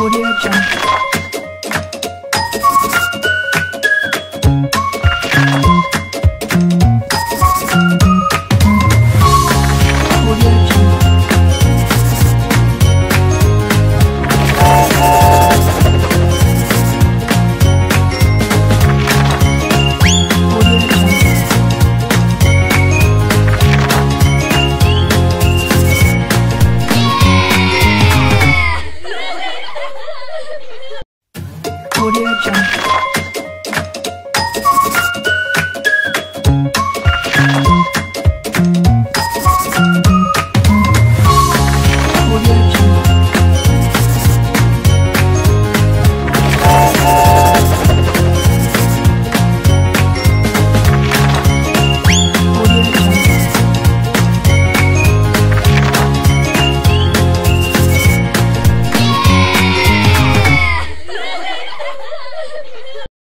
Audio Jungle.